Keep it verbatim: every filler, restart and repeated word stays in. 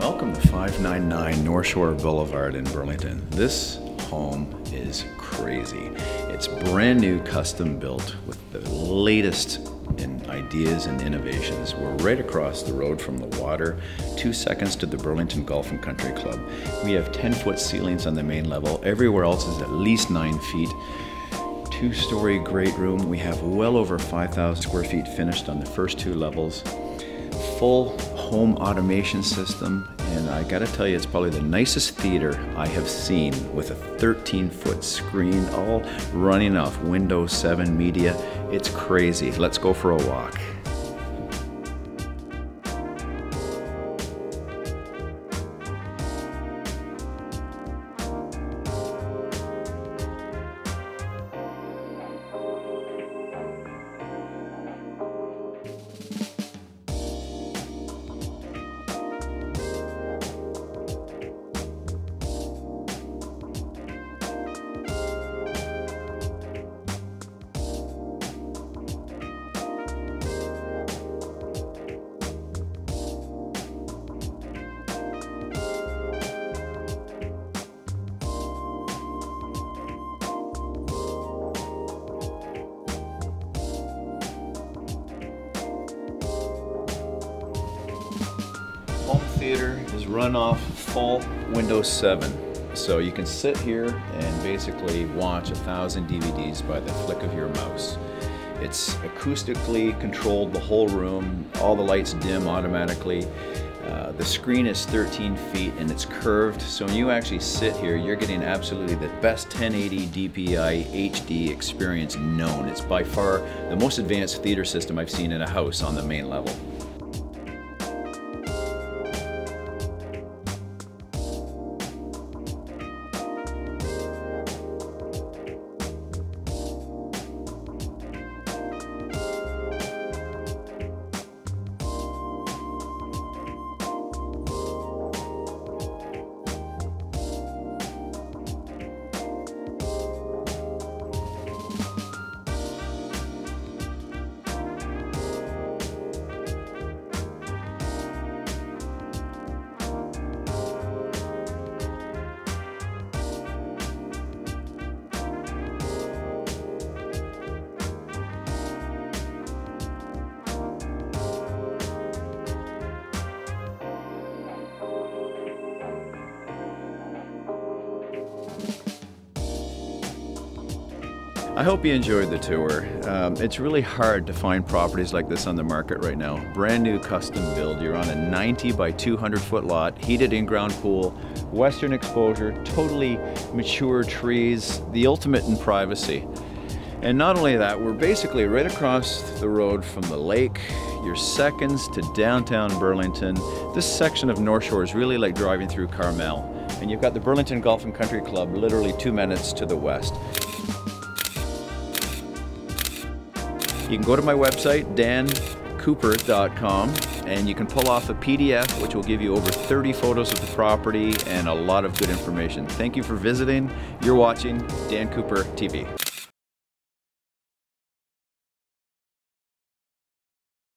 Welcome to five ninety-nine North Shore Boulevard in Burlington. This home is crazy. It's brand new, custom built with the latest in ideas and innovations. We're right across the road from the water, two seconds to the Burlington Golf and Country Club. We have ten foot ceilings on the main level. Everywhere else is at least nine feet. Two-story great room. We have well over five thousand square feet finished on the first two levels. Full home automation system, and I gotta tell you, it's probably the nicest theater I have seen, with a thirteen foot screen, all running off Windows seven media. It's crazy. Let's go for a walk. Home theater is run off full Windows seven, so you can sit here and basically watch a thousand D V Ds by the flick of your mouse. It's acoustically controlled, the whole room. All the lights dim automatically. Uh, the screen is thirteen feet and it's curved, so when you actually sit here, you're getting absolutely the best ten eighty D P I H D experience known. It's by far the most advanced theater system I've seen in a house on the main level. I hope you enjoyed the tour. Um, it's really hard to find properties like this on the market right now. Brand new custom build. You're on a ninety by two hundred foot lot, heated in-ground pool, western exposure, totally mature trees, the ultimate in privacy. And not only that, we're basically right across the road from the lake. You're seconds to downtown Burlington. This section of North Shore is really like driving through Carmel. And you've got the Burlington Golf and Country Club literally two minutes to the west. You can go to my website, dan cooper dot com, and you can pull off a P D F, which will give you over thirty photos of the property and a lot of good information. Thank you for visiting. You're watching Dan Cooper T V.